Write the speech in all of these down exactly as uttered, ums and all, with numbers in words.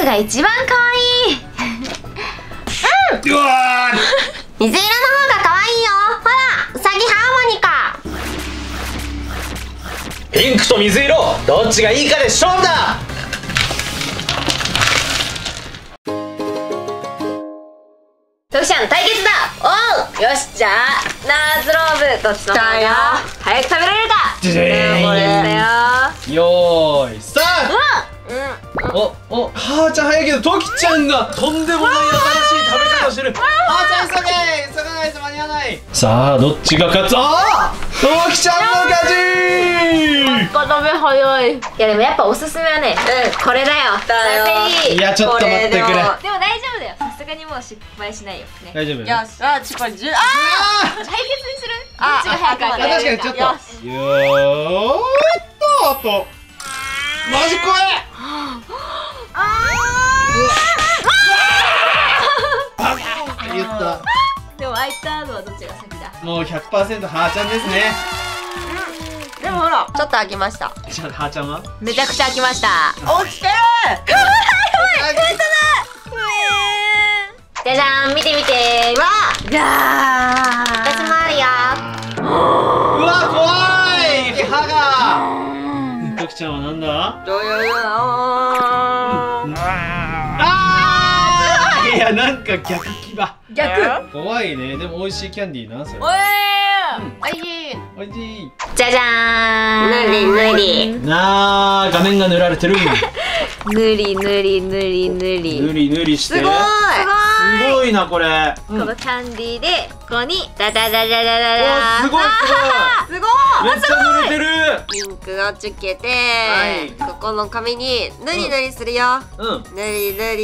クが一番可愛い。うん。うわー。水色の方が可愛いよ。ほら、うさぎハーモニカ。ピンクと水色、どっちがいいかで勝負だ。トキちゃん対決だ。おう。よし、じゃあナーズローブどっちの方が早く食べられるか。じじーん。よーいスタート。おお、はーちゃん早いけどトキちゃんがとんでもない新しい食べ方をしてる。はーちゃん急げ、急がないと間に合わない。さあどっちが勝つ。あー、トキちゃんの勝ち。食べ早い。いやでもやっぱおすすめはね、うん、これだよ。いやちょっと待ってくれ。でも大丈夫だよ、さすがにもう失敗しないよね。大丈夫よし。あ、ちょっとこれじゅう、ああ対決にする。どっちが早く開けられるか。確かにちょっとよーっと、あとマジ怖い。でも開いたのはどっちが先だ。もう ひゃくパーセント はーちゃんですね。うん、でもほらちょっと開きました。はーちゃんはめちゃくちゃ開きました。落ちてる。うわー、やばい。本当だ。じゃじゃーん、見て見て。わー、じゃーん、私もあるよ。うわー、怖い。歯が。トキちゃんはなんだ。どういうあー、いやなんか逆気だ。逆怖いね。でも美味しいキャンディーな、それ。おいしい、おいしい。じゃじゃーん、ぬりぬり。なあ、画面が塗られてる。ぬりぬりぬりぬりぬりぬりして、すごいすごいなこれ。このキャンディーでここにダダダダダダダ。すごいすごい、めっちゃ塗れてる。ピンクがつけて、ここの紙にぬりぬりするよ。うん、ぬりぬり。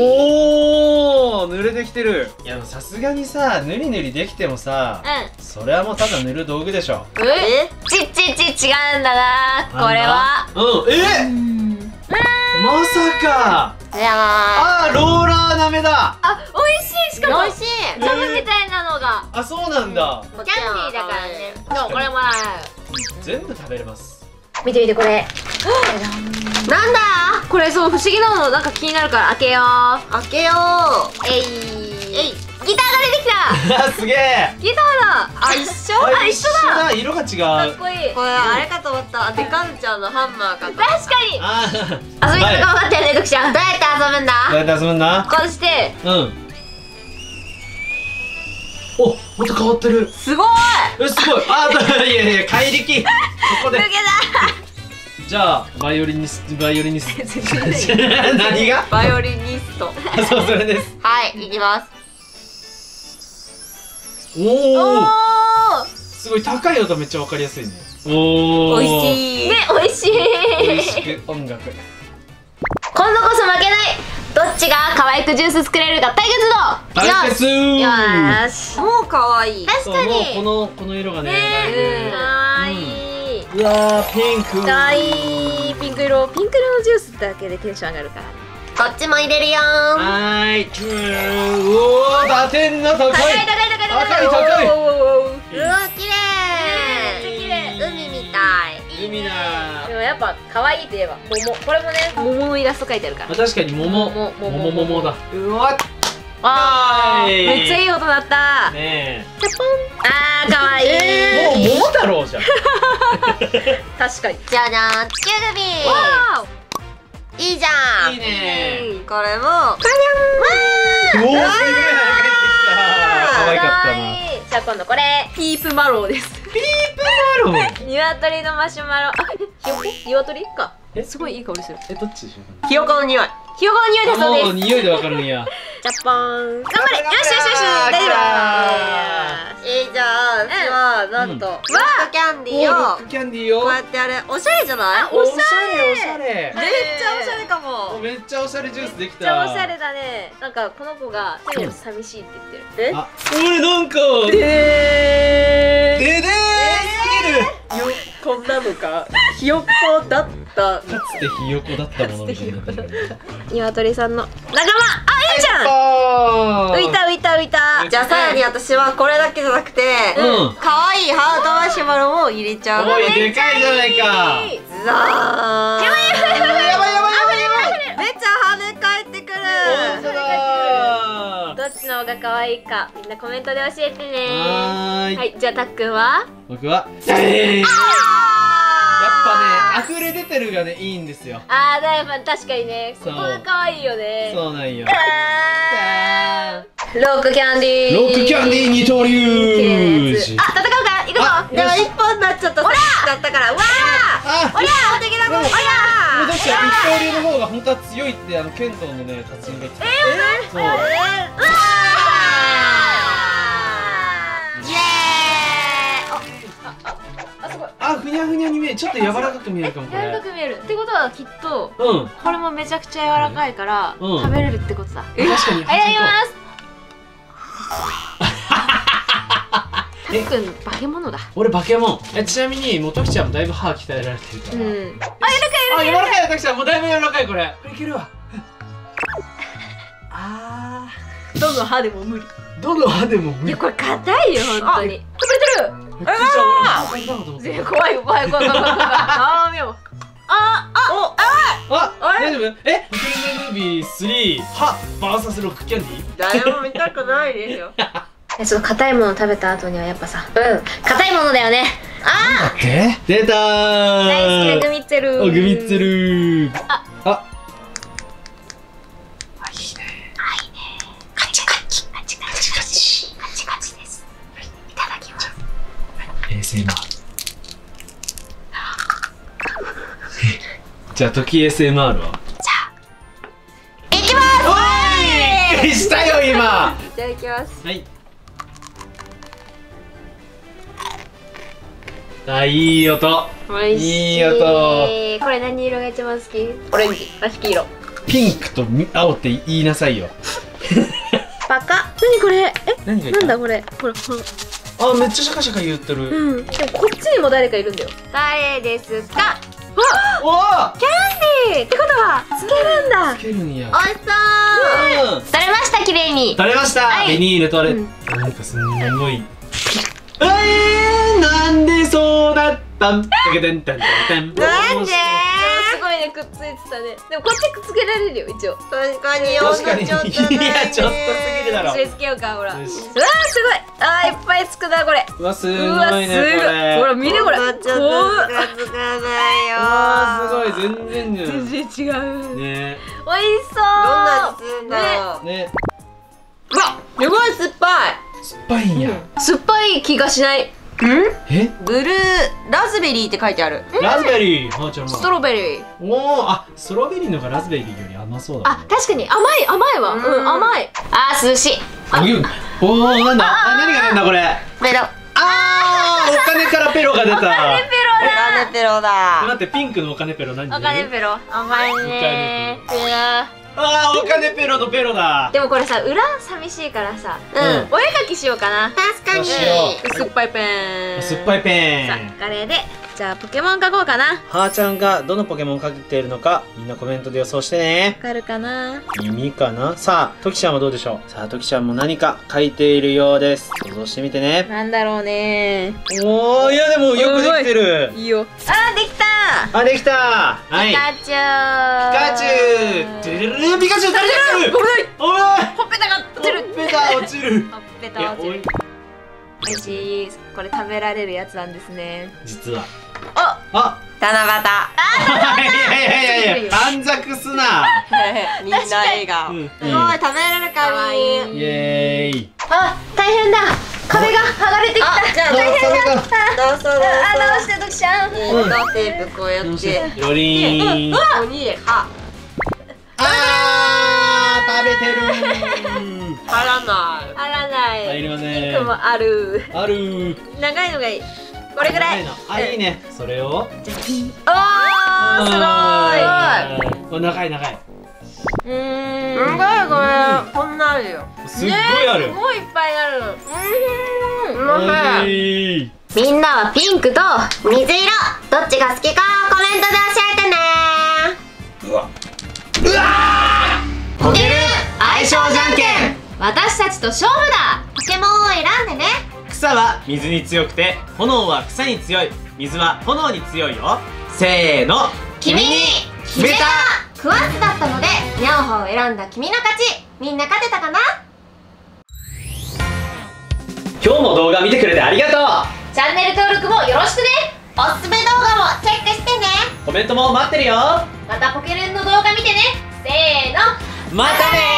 おお、濡れてきてる。いやさすがにさ、ぬりぬりできてもさ、それはもうただ塗る道具でしょ。え？ちちち違うんだなこれは。うん、え？まさか。いやー、あー、ローラーなめだ。あ、美味しい。しかも美味しいジャムみたいなのが。あ、そうなんだ。キャンディーだからね。でもこれも全部食べれます。見て見てこれ。なんだこれ。そう、不思議なのなんか気になるから開けよう開けよう。えいえい、ギターが出てきた。すげえ。ギターだ。あ、一緒だ。一緒だ。色が違う。かっこいい。これあれかと思った。デカンちゃんのハンマーかと。確かに。あ、遊び方頑張ってね、トキちゃん。どうやって遊ぶんだ。どうやって遊ぶんだ。こうして。うん。お、また変わってる。すごい。え、すごい。あ、いやいや、怪力。ここで。抜けた。じゃあバイオリニスト、バイオリニスト。何が？バイオリニスト。あ、そうそれです。はい、いきます。おお、すごい高い音、めっちゃわかりやすいね。おお、美味しいね、美味しい。美味しく音楽。今度こそ負けない。どっちが可愛くジュース作れるか対決だ。対決。よし。もう可愛い。確かに。このこの色がね。可愛い。うわー、ピンク。可愛いピンク色。ピンク色のジュースだけでテンション上がるからね。こっちも入れるよ。はい。おお、打点が高い。高い高い。高い高い。うわ、綺麗。海みたい。海だ。でもやっぱ可愛いといえば桃。これもね、桃のイラスト書いてあるから。確かに桃。桃桃桃だ。うわ。ああ、めっちゃいい音だった。ねえ。ちょぽん。ああ、可愛い。もう桃だろうじゃん。確かに。じゃじゃん、乳首。いいじゃん。いいね。これも。わあ。おお、すげえ。可愛かったな。じゃあ今度これピープマロウです。ピープマロウ。鶏のマシュマロ。あ、ひよこ。鶏か。え、すごいいい香りする。え、どっちでしょうか。ひよこの匂い。ひよこの匂いだそうです。匂いでわかるんや。ジャパン。頑張れ。よしよしよし。大丈夫。いいじゃん。じゃあなんとロックキャンディーを。ロックキャンディーを。こうやってあれおしゃれじゃない？おしゃれおしゃれ。めっちゃおしゃれかも。めっちゃおしゃれジュースできた。めっちゃおしゃれだね。なんかこの子が寂しいって言ってる。え？俺なんか。ででですぎる。よ、こんなのか。ひよこだった。かつてひよこだったものみたいな。鶏さんの仲間。あ、いいじゃん。浮いた浮いた浮いた。じゃあさらに私はこれだけじゃなくて、可愛いハートマシュマロも入れちゃう。おい、でかいじゃないか。ザー。やばいやばいやばいやばいやばい。めっちゃ。っちの方が可愛いか、みんなコメントで教えてね。はーい。はい、じゃあたっくんは？僕はジャレー。やっぱね、溢れ出てるがね、いいんですよ。あー、だいぶ確かにね、ここが可愛いよね。そうなんよ。ロックキャンディー。ロックキャンディー二刀流。あ、戦うか、行くぞ。でも一本になっちゃった。おら。だったから、わあ。おりゃあ、お手だぞ。おりゃあ。どうして一刀流の方が本当は強いってあの剣道のね達人が言ってた。ええ。そう。わあ。イエーイ。あ、すごい。あ、ふにゃふにゃに見え、ちょっと柔らかく見えるかも。柔らかく見える。ってことはきっと、うん。これもめちゃくちゃ柔らかいから食べれるってことだ。確かに。やります。たっくん化け物だ。俺化け物。え、ちなみにもうときちゃんもだいぶ歯鍛えられてるから、うん、あ、柔らかい柔らかい。ときちゃんもうだいぶ柔らかい。これこれいけるわ。あー、どの歯でも無理、どの歯でも無理。いや、これ硬いよ本当に。潰れてる。あー、怖い怖い怖い怖い怖い怖い。あー、見よ。あああ、大丈夫？え、ホテルムービースリーはバーサスロックキャンディー。誰も見たくないですよ。え、その硬いもの食べた後にはやっぱさ、うん、硬いものだよね。ああ、出たー。大好きなグミッツェルー。お、グミッツェルー。ああ、いいね。いいね。カチカチカチカチカチカチカチです。いただきます。冷静な。じゃあトキ エスエムアール は。じゃあいきます。おい、びっくりしたよ今。いただきます。はい。あ、いい音。おいしい。いい音。これ何色が一番好き？オレンジ。あ、黄色。ピンクと青って言いなさいよ。バカ。何これ？え、何がいい？なんだこれ？これこれ。あ、めっちゃシャカシャカ言ってる。うん。でもこっちにも誰かいるんだよ。誰ですか？わ、お、キャンディーってことはつけるんだ。つけるんや。美味しそう。取れました、綺麗に。取れました。ベニール取れ。なんかすごい。え、なんでそうなったん？なんで？すごいね、くっついてたね。でもこっちくっつけられるよ一応。確かに。確かに。いや、ちょっとすぎるだろ。つけようか、ほら。うわ、すごい。あ、いっぱいつくなこれ。うわ、すごいね。うわ、すごい。ほら見てこれ。ちょっとつかつかないよ。あ、すごい、全然全然違う。ね。美味しそう。どんな味するんだろう。ね。うわ、すごい酸っぱい。酸っぱいんや。酸っぱい気がしない。え？ブルーラズベリーって書いてある。ラズベリー、ストロベリー。おお、あ、ストロベリーのがラズベリーより甘そうだ。あ、確かに甘い甘いわ。うん、甘い。あー、涼しい。おお、なんだ。あ、何が出んだこれ。ペロ。あー、お金からペロが出た。お金ペロだ。お金ペロだ。待って、ピンクのお金ペロ何？お金ペロ。甘いね。ペロ。あー、お金ペロのペロだ。でもこれさ、裏寂しいからさ、お絵描きしようかな。確かに。酸っぱいペン。酸っぱいペン。さあ、カレーでじゃあポケモン描こうかな。はーちゃんがどのポケモンを描いているのか、みんなコメントで予想してね。わかるかな。耳かな。さあ、ときちゃんはどうでしょう。さあ、ときちゃんも何か描いているようです。想像してみてね。なんだろうね。おー、いやでもよくできてる。いいよ。あー、できた。あ、できた。ピカチュウ。ピカチュウ。てれれ、ピカチュウ垂れてる。ごめん。おい。ほっぺたが落ちる。ほっぺた落ちる。ほっぺた落ちる。美味しい。これ食べられるやつなんですね。実は。あ、あ、七夕。あ、いやいやいや、短冊すな。みんな笑顔。すごい、食べられるかわいい。イエーイ。あ、大変だ。壁が剥がれてきた。大変だ。どうぞどうぞ。あ、どうしてときちゃん。テープこうやって。よりん。鬼は。ああ、食べてる。あらない。あらない。ありません。ピンクもある。ある。長いのがいい。これぐらい。あ、いいね。それを。ああ、すごい。長い長い。うん、長いこれ。こんなあるよ。すごいある。すごいいっぱいある。うん。まい。みんなはピンクと水色、どっちが好きかコメントで教えてね。うわ。うわ。こける相性じゃんけん。私たちと勝負だ。ポケモンを選んでね。草は水に強くて、炎は草に強い。水は炎に強いよ。せーの、君に決めた。クワッツだったので、ニャオハを選んだ君の勝ち。みんな勝てたかな？今日も動画見てくれてありがとう。チャンネル登録もよろしくね。おすすめ動画もチェックしてね。コメントも待ってるよ。またポケルンの動画見てね。せーの、またねー。